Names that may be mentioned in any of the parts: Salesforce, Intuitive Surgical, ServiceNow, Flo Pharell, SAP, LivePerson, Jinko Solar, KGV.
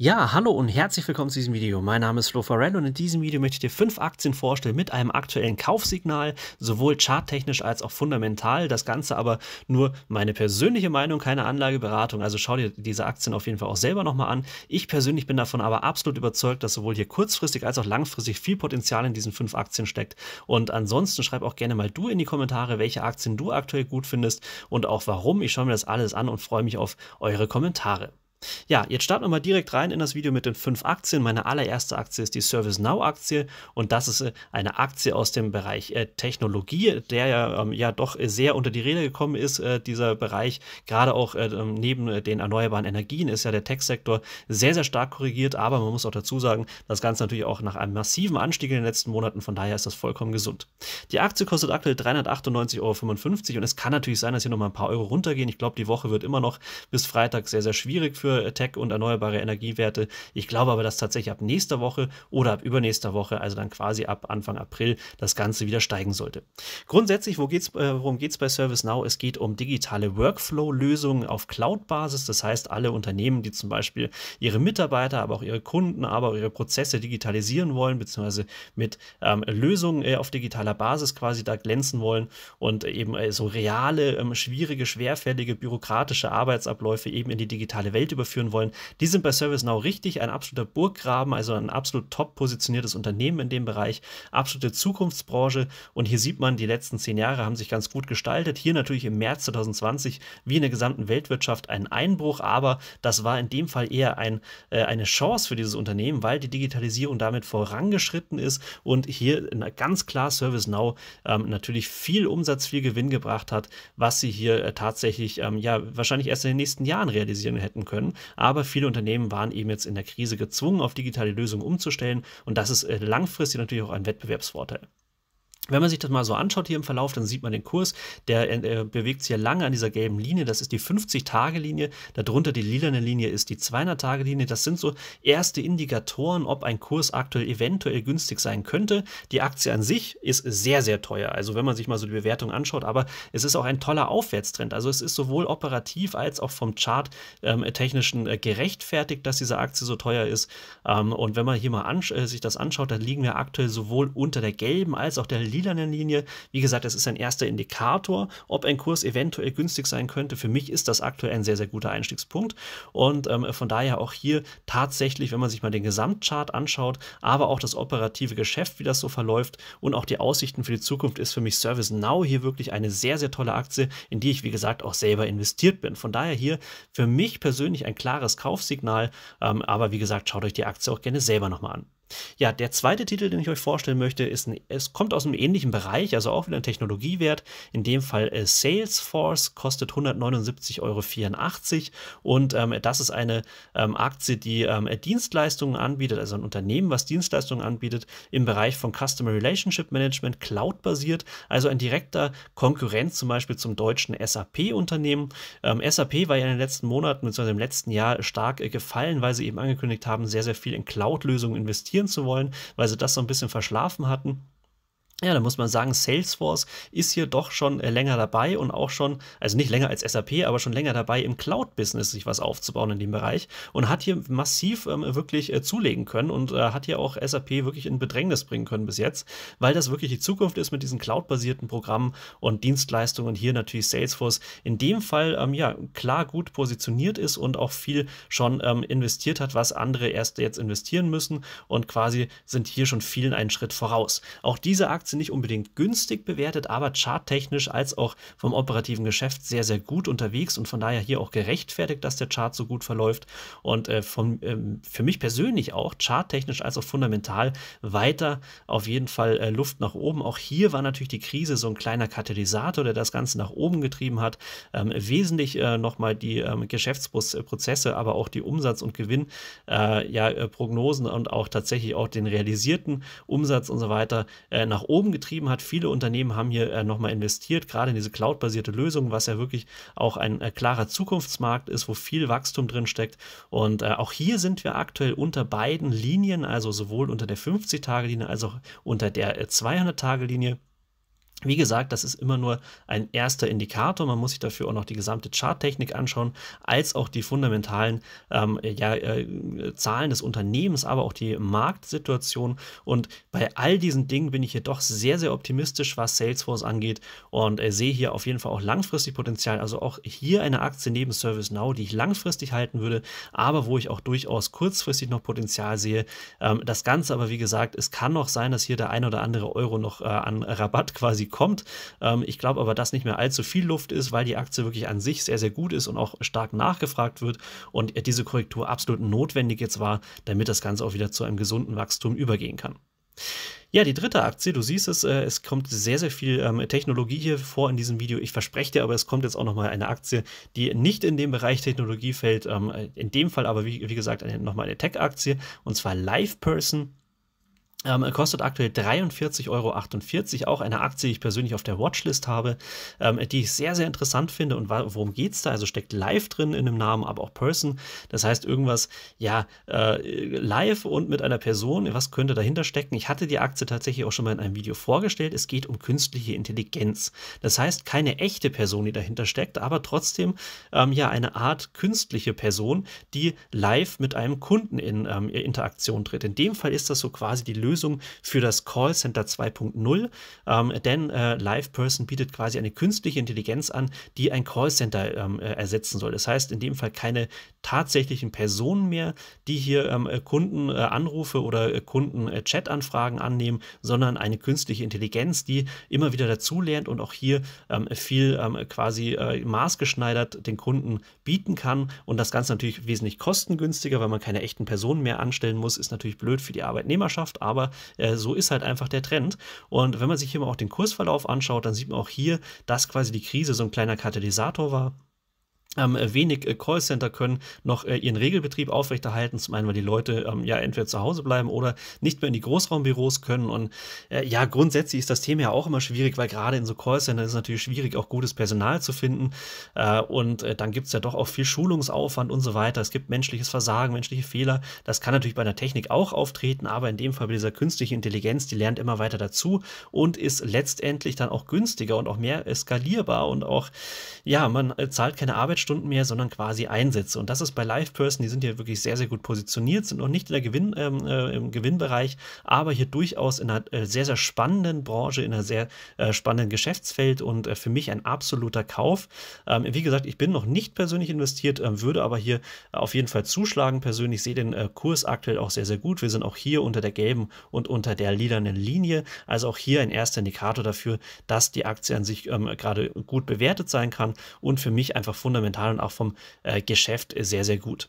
Ja, hallo und herzlich willkommen zu diesem Video. Mein Name ist Flo Pharell und in diesem Video möchte ich dir 5 Aktien vorstellen mit einem aktuellen Kaufsignal, sowohl charttechnisch als auch fundamental. Das Ganze aber nur meine persönliche Meinung, keine Anlageberatung. Also schau dir diese Aktien auf jeden Fall auch selber nochmal an. Ich persönlich bin davon aber absolut überzeugt, dass sowohl hier kurzfristig als auch langfristig viel Potenzial in diesen 5 Aktien steckt. Und ansonsten schreib auch gerne mal du in die Kommentare, welche Aktien du aktuell gut findest und auch warum. Ich schaue mir das alles an und freue mich auf eure Kommentare. Ja, jetzt starten wir mal direkt rein in das Video mit den 5 Aktien. Meine allererste Aktie ist die ServiceNow-Aktie und das ist eine Aktie aus dem Bereich Technologie, der ja doch sehr unter die Räder gekommen ist, dieser Bereich. Gerade auch neben den erneuerbaren Energien ist ja der Tech-Sektor sehr, sehr stark korrigiert, aber man muss auch dazu sagen, das Ganze natürlich auch nach einem massiven Anstieg in den letzten Monaten, von daher ist das vollkommen gesund. Die Aktie kostet aktuell 398,55 € und es kann natürlich sein, dass hier nochmal ein paar Euro runtergehen. Ich glaube, die Woche wird immer noch bis Freitag sehr, sehr schwierig für Tech und erneuerbare Energiewerte. Ich glaube aber, dass tatsächlich ab nächster Woche oder ab übernächster Woche, also dann quasi ab Anfang April, das Ganze wieder steigen sollte. Grundsätzlich, worum geht es bei ServiceNow? Es geht um digitale Workflow-Lösungen auf Cloud-Basis. Das heißt, alle Unternehmen, die zum Beispiel ihre Mitarbeiter, aber auch ihre Kunden, aber auch ihre Prozesse digitalisieren wollen, beziehungsweise mit Lösungen auf digitaler Basis quasi da glänzen wollen und eben so reale, schwierige, schwerfällige, bürokratische Arbeitsabläufe eben in die digitale Welt überführen wollen, die sind bei ServiceNow richtig, ein absoluter Burggraben, also ein absolut top positioniertes Unternehmen in dem Bereich, absolute Zukunftsbranche und hier sieht man, die letzten 10 Jahre haben sich ganz gut gestaltet, hier natürlich im März 2020 wie in der gesamten Weltwirtschaft ein Einbruch, aber das war in dem Fall eher eine Chance für dieses Unternehmen, weil die Digitalisierung damit vorangeschritten ist und hier ganz klar ServiceNow natürlich viel Umsatz, viel Gewinn gebracht hat, was sie hier tatsächlich ja wahrscheinlich erst in den nächsten Jahren realisieren hätten können. Aber viele Unternehmen waren eben jetzt in der Krise gezwungen, auf digitale Lösungen umzustellen und das ist langfristig natürlich auch ein Wettbewerbsvorteil. Wenn man sich das mal so anschaut hier im Verlauf, dann sieht man den Kurs, der bewegt sich ja lange an dieser gelben Linie, das ist die 50-Tage-Linie, darunter die lilane Linie ist die 200-Tage-Linie, das sind so erste Indikatoren, ob ein Kurs aktuell eventuell günstig sein könnte. Die Aktie an sich ist sehr, sehr teuer, also wenn man sich mal so die Bewertung anschaut, aber es ist auch ein toller Aufwärtstrend, also es ist sowohl operativ als auch vom Chart technischen gerechtfertigt, dass diese Aktie so teuer ist und wenn man hier mal sich das anschaut, dann liegen wir aktuell sowohl unter der gelben als auch der lilanen Linie. Wie gesagt, das ist ein erster Indikator, ob ein Kurs eventuell günstig sein könnte. Für mich ist das aktuell ein sehr, sehr guter Einstiegspunkt und von daher auch hier tatsächlich, wenn man sich mal den Gesamtchart anschaut, aber auch das operative Geschäft, wie das so verläuft und auch die Aussichten für die Zukunft, ist für mich ServiceNow hier wirklich eine sehr, sehr tolle Aktie, in die ich, wie gesagt, auch selber investiert bin. Von daher hier für mich persönlich ein klares Kaufsignal, aber wie gesagt, schaut euch die Aktie auch gerne selber nochmal an. Ja, der zweite Titel, den ich euch vorstellen möchte, ist es kommt aus einem ähnlichen Bereich, also auch wieder ein Technologiewert, in dem Fall Salesforce, kostet 179,84 € und das ist eine Aktie, die Dienstleistungen anbietet, also ein Unternehmen, was Dienstleistungen anbietet im Bereich von Customer Relationship Management, Cloud-basiert, also ein direkter Konkurrent zum Beispiel zum deutschen SAP-Unternehmen. SAP war ja in den letzten Monaten bzw. im letzten Jahr stark gefallen, weil sie eben angekündigt haben, sehr, sehr viel in Cloud-Lösungen investieren zu wollen, weil sie das so ein bisschen verschlafen hatten. Ja, da muss man sagen, Salesforce ist hier doch schon länger dabei und auch schon, also nicht länger als SAP, aber schon länger dabei, im Cloud-Business sich was aufzubauen in dem Bereich und hat hier massiv wirklich zulegen können und hat hier auch SAP wirklich in Bedrängnis bringen können bis jetzt, weil das wirklich die Zukunft ist mit diesen Cloud-basierten Programmen und Dienstleistungen und hier natürlich Salesforce in dem Fall ja klar gut positioniert ist und auch viel schon investiert hat, was andere erst jetzt investieren müssen und quasi sind hier schon vielen einen Schritt voraus. Auch diese Aktie nicht unbedingt günstig bewertet, aber charttechnisch als auch vom operativen Geschäft sehr, sehr gut unterwegs und von daher hier auch gerechtfertigt, dass der Chart so gut verläuft und für mich persönlich auch charttechnisch als auch fundamental weiter auf jeden Fall Luft nach oben. Auch hier war natürlich die Krise so ein kleiner Katalysator, der das Ganze nach oben getrieben hat, wesentlich nochmal die Geschäftsprozesse, aber auch die Umsatz- und Gewinn, Prognosen und auch tatsächlich auch den realisierten Umsatz und so weiter nach oben getrieben hat. Viele Unternehmen haben hier nochmal investiert, gerade in diese cloud-basierte Lösung, was ja wirklich auch ein klarer Zukunftsmarkt ist, wo viel Wachstum drin steckt. Und auch hier sind wir aktuell unter beiden Linien, also sowohl unter der 50-Tage-Linie als auch unter der 200-Tage-Linie. Wie gesagt, das ist immer nur ein erster Indikator. Man muss sich dafür auch noch die gesamte Charttechnik anschauen, als auch die fundamentalen Zahlen des Unternehmens, aber auch die Marktsituation. Und bei all diesen Dingen bin ich hier doch sehr, sehr optimistisch, was Salesforce angeht, und sehe hier auf jeden Fall auch langfristig Potenzial. Also auch hier eine Aktie neben ServiceNow, die ich langfristig halten würde, aber wo ich auch durchaus kurzfristig noch Potenzial sehe. Das Ganze aber, wie gesagt, es kann noch sein, dass hier der ein oder andere Euro noch an Rabatt quasi kommt. Ich glaube aber, dass nicht mehr allzu viel Luft ist, weil die Aktie wirklich an sich sehr, sehr gut ist und auch stark nachgefragt wird und diese Korrektur absolut notwendig jetzt war, damit das Ganze auch wieder zu einem gesunden Wachstum übergehen kann. Ja, die dritte Aktie, du siehst es, es kommt sehr, sehr viel Technologie hier vor in diesem Video. Ich verspreche dir aber, es kommt jetzt auch nochmal eine Aktie, die nicht in dem Bereich Technologie fällt, in dem Fall aber, wie gesagt, nochmal eine Tech-Aktie, und zwar LivePerson. Kostet aktuell 43,48 Euro, auch eine Aktie, die ich persönlich auf der Watchlist habe, die ich sehr, sehr interessant finde. Und worum geht es da? Also steckt Live drin in dem Namen, aber auch Person. Das heißt irgendwas, ja, live und mit einer Person. Was könnte dahinter stecken? Ich hatte die Aktie tatsächlich auch schon mal in einem Video vorgestellt. Es geht um künstliche Intelligenz. Das heißt, keine echte Person, die dahinter steckt, aber trotzdem ja eine Art künstliche Person, die live mit einem Kunden in Interaktion tritt. In dem Fall ist das so quasi die Lösung für das Callcenter 2.0, denn LivePerson bietet quasi eine künstliche Intelligenz an, die ein Callcenter ersetzen soll. Das heißt, in dem Fall keine tatsächlichen Personen mehr, die hier Kundenanrufe oder Kunden-Chat-Anfragen annehmen, sondern eine künstliche Intelligenz, die immer wieder dazulernt und auch hier viel quasi maßgeschneidert den Kunden bieten kann. Und das Ganze natürlich wesentlich kostengünstiger, weil man keine echten Personen mehr anstellen muss. Ist natürlich blöd für die Arbeitnehmerschaft, aber so ist halt einfach der Trend. Und wenn man sich hier mal auch den Kursverlauf anschaut, dann sieht man auch hier, dass quasi die Krise so ein kleiner Katalysator war. Wenig Callcenter können noch ihren Regelbetrieb aufrechterhalten, zum einen, weil die Leute ja entweder zu Hause bleiben oder nicht mehr in die Großraumbüros können. Und ja, grundsätzlich ist das Thema ja auch immer schwierig, weil gerade in so Callcenter ist es natürlich schwierig, auch gutes Personal zu finden. Dann gibt es ja doch auch viel Schulungsaufwand und so weiter. Es gibt menschliches Versagen, menschliche Fehler. Das kann natürlich bei der Technik auch auftreten, aber in dem Fall bei dieser künstlichen Intelligenz, die lernt immer weiter dazu und ist letztendlich dann auch günstiger und auch mehr skalierbar. Und auch, ja, man zahlt keine Arbeit Stunden mehr, sondern quasi Einsätze. Und das ist bei LivePerson, die sind hier wirklich sehr, sehr gut positioniert, sind noch nicht in der im Gewinnbereich, aber hier durchaus in einer sehr, sehr spannenden Branche, in einer sehr spannenden Geschäftsfeld und für mich ein absoluter Kauf. Wie gesagt, ich bin noch nicht persönlich investiert, würde aber hier auf jeden Fall zuschlagen persönlich, sehe den Kurs aktuell auch sehr, sehr gut. Wir sind auch hier unter der gelben und unter der lilanen Linie, also auch hier ein erster Indikator dafür, dass die Aktie an sich gerade gut bewertet sein kann und für mich einfach fundamental und auch vom Geschäft sehr, sehr gut.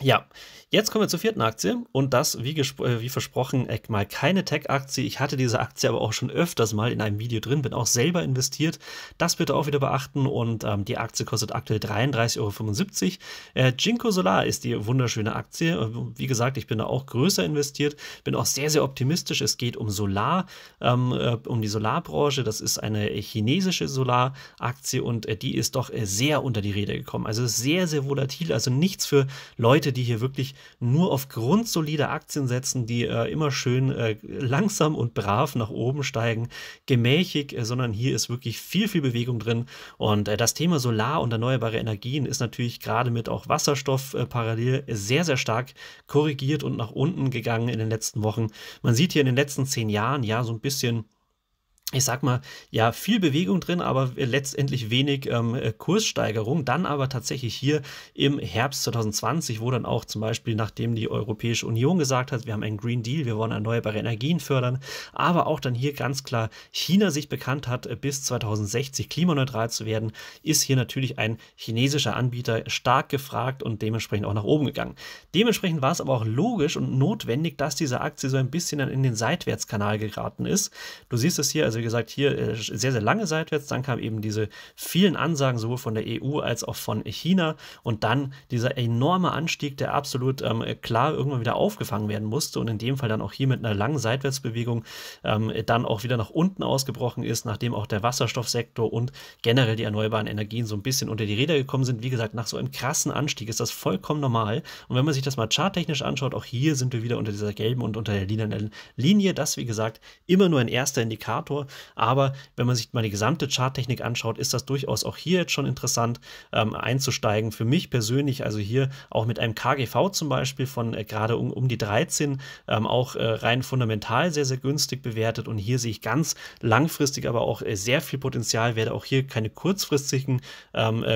Ja, jetzt kommen wir zur vierten Aktie und das, wie versprochen, mal keine Tech-Aktie. Ich hatte diese Aktie aber auch schon öfters mal in einem Video drin, bin auch selber investiert. Das bitte auch wieder beachten und die Aktie kostet aktuell 33,75 Euro. Jinko Solar ist die wunderschöne Aktie. Wie gesagt, ich bin da auch größer investiert, bin auch sehr, sehr optimistisch. Es geht um Solar, um die Solarbranche. Das ist eine chinesische Solaraktie und die ist doch sehr unter die Räder gekommen. Also sehr, sehr volatil, also nichts für Leute, die hier wirklich nur auf grundsolide Aktien setzen, die immer schön langsam und brav nach oben steigen, gemächig, sondern hier ist wirklich viel, viel Bewegung drin. Und das Thema Solar und erneuerbare Energien ist natürlich gerade mit auch Wasserstoff parallel sehr, sehr stark korrigiert und nach unten gegangen in den letzten Wochen. Man sieht hier in den letzten 10 Jahren ja so ein bisschen, ich sag mal, ja, viel Bewegung drin, aber letztendlich wenig Kurssteigerung. Dann aber tatsächlich hier im Herbst 2020, wo dann auch zum Beispiel, nachdem die Europäische Union gesagt hat, wir haben einen Green Deal, wir wollen erneuerbare Energien fördern, aber auch dann hier ganz klar China sich bekannt hat, bis 2060 klimaneutral zu werden, ist hier natürlich ein chinesischer Anbieter stark gefragt und dementsprechend auch nach oben gegangen. Dementsprechend war es aber auch logisch und notwendig, dass diese Aktie so ein bisschen dann in den Seitwärtskanal geraten ist. Du siehst es hier, also wie gesagt, hier sehr, sehr lange seitwärts, dann kamen eben diese vielen Ansagen, sowohl von der EU als auch von China und dann dieser enorme Anstieg, der absolut klar irgendwann wieder aufgefangen werden musste und in dem Fall dann auch hier mit einer langen Seitwärtsbewegung dann auch wieder nach unten ausgebrochen ist, nachdem auch der Wasserstoffsektor und generell die erneuerbaren Energien so ein bisschen unter die Räder gekommen sind. Wie gesagt, nach so einem krassen Anstieg ist das vollkommen normal und wenn man sich das mal charttechnisch anschaut, auch hier sind wir wieder unter dieser gelben und unter der lilanen Linie. Das, wie gesagt, immer nur ein erster Indikator. Aber wenn man sich mal die gesamte Charttechnik anschaut, ist das durchaus auch hier jetzt schon interessant einzusteigen. Für mich persönlich, also hier auch mit einem KGV zum Beispiel von gerade um die 13, auch rein fundamental sehr, sehr günstig bewertet. Und hier sehe ich ganz langfristig aber auch sehr viel Potenzial, werde auch hier keine kurzfristigen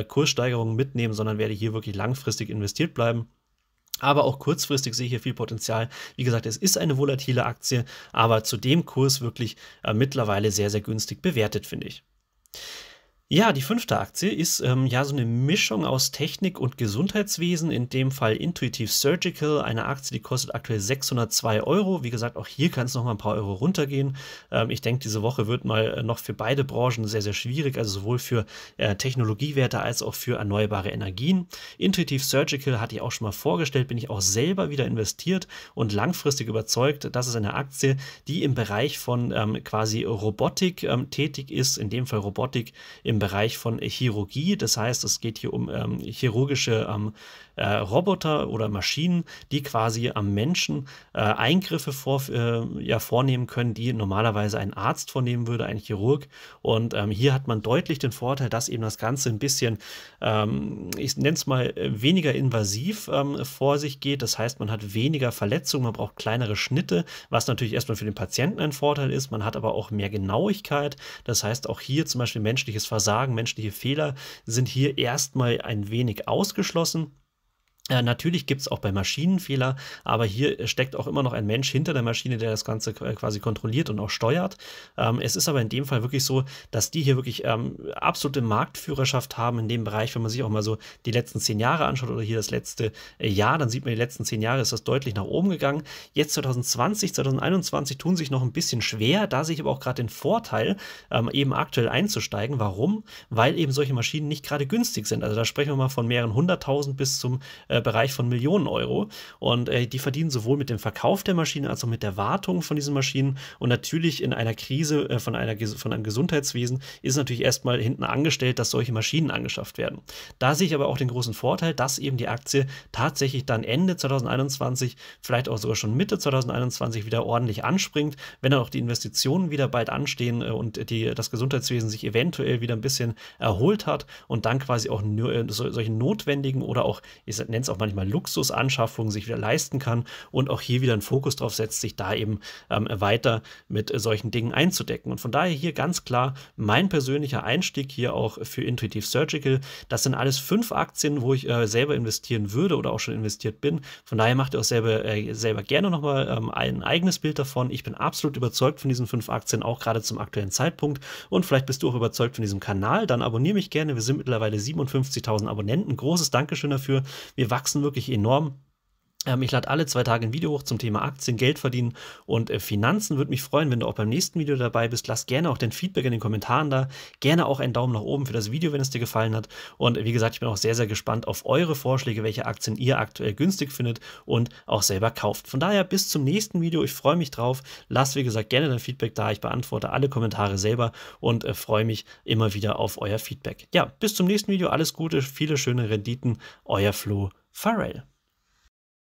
Kurssteigerungen mitnehmen, sondern werde hier wirklich langfristig investiert bleiben. Aber auch kurzfristig sehe ich hier viel Potenzial. Wie gesagt, es ist eine volatile Aktie, aber zu dem Kurs wirklich mittlerweile sehr, sehr günstig bewertet, finde ich. Ja, die fünfte Aktie ist ja so eine Mischung aus Technik und Gesundheitswesen, in dem Fall Intuitive Surgical, eine Aktie, die kostet aktuell 602 €. Wie gesagt, auch hier kann es noch mal ein paar Euro runtergehen. Ich denke, diese Woche wird mal noch für beide Branchen sehr, sehr schwierig, also sowohl für Technologiewerte als auch für erneuerbare Energien. Intuitive Surgical hatte ich auch schon mal vorgestellt, bin ich auch selber wieder investiert und langfristig überzeugt. Das ist eine Aktie, die im Bereich von quasi Robotik tätig ist, in dem Fall Robotik im Bereich von Chirurgie. Das heißt, es geht hier um chirurgische Roboter oder Maschinen, die quasi am Menschen Eingriffe vornehmen können, die normalerweise ein Arzt vornehmen würde, ein Chirurg. Und hier hat man deutlich den Vorteil, dass eben das Ganze ein bisschen, ich nenne es mal, weniger invasiv vor sich geht. Das heißt, man hat weniger Verletzungen, man braucht kleinere Schnitte, was natürlich erstmal für den Patienten ein Vorteil ist. Man hat aber auch mehr Genauigkeit. Das heißt, auch hier zum Beispiel menschliches Versagen, menschliche Fehler sind hier erstmal ein wenig ausgeschlossen. Natürlich gibt es auch bei Maschinen Fehler, aber hier steckt auch immer noch ein Mensch hinter der Maschine, der das Ganze quasi kontrolliert und auch steuert. Es ist aber in dem Fall wirklich so, dass die hier wirklich absolute Marktführerschaft haben in dem Bereich. Wenn man sich auch mal so die letzten 10 Jahre anschaut oder hier das letzte Jahr, dann sieht man, die letzten 10 Jahre ist das deutlich nach oben gegangen. Jetzt 2020, 2021 tun sich noch ein bisschen schwer, da sehe ich aber auch gerade den Vorteil, eben aktuell einzusteigen. Warum? Weil eben solche Maschinen nicht gerade günstig sind. Also da sprechen wir mal von mehreren 100.000 bis zum Bereich von Millionen Euro, und die verdienen sowohl mit dem Verkauf der Maschinen als auch mit der Wartung von diesen Maschinen. Und natürlich in einer Krise von einem Gesundheitswesen ist natürlich erstmal hinten angestellt, dass solche Maschinen angeschafft werden. Da sehe ich aber auch den großen Vorteil, dass eben die Aktie tatsächlich dann Ende 2021, vielleicht auch sogar schon Mitte 2021 wieder ordentlich anspringt, wenn dann auch die Investitionen wieder bald anstehen und das Gesundheitswesen sich eventuell wieder ein bisschen erholt hat und dann quasi auch solche notwendigen oder auch, ich nenne es auch manchmal, Luxusanschaffungen sich wieder leisten kann und auch hier wieder ein Fokus drauf setzt, sich da eben weiter mit solchen Dingen einzudecken. Und von daher hier ganz klar mein persönlicher Einstieg hier auch für Intuitive Surgical. Das sind alles 5 Aktien, wo ich selber investieren würde oder auch schon investiert bin. Von daher macht ihr auch selber gerne nochmal ein eigenes Bild davon. Ich bin absolut überzeugt von diesen 5 Aktien, auch gerade zum aktuellen Zeitpunkt. Und vielleicht bist du auch überzeugt von diesem Kanal, dann abonniere mich gerne. Wir sind mittlerweile 57.000 Abonnenten. Großes Dankeschön dafür. Wir wachsen wirklich enorm. Ich lade alle 2 Tage ein Video hoch zum Thema Aktien, Geld verdienen und Finanzen. Würde mich freuen, wenn du auch beim nächsten Video dabei bist. Lass gerne auch dein Feedback in den Kommentaren da. Gerne auch einen Daumen nach oben für das Video, wenn es dir gefallen hat. Und wie gesagt, ich bin auch sehr, sehr gespannt auf eure Vorschläge, welche Aktien ihr aktuell günstig findet und auch selber kauft. Von daher bis zum nächsten Video. Ich freue mich drauf. Lass, wie gesagt, gerne dein Feedback da. Ich beantworte alle Kommentare selber und freue mich immer wieder auf euer Feedback. Ja, bis zum nächsten Video. Alles Gute, viele schöne Renditen. Euer Flo Pharell.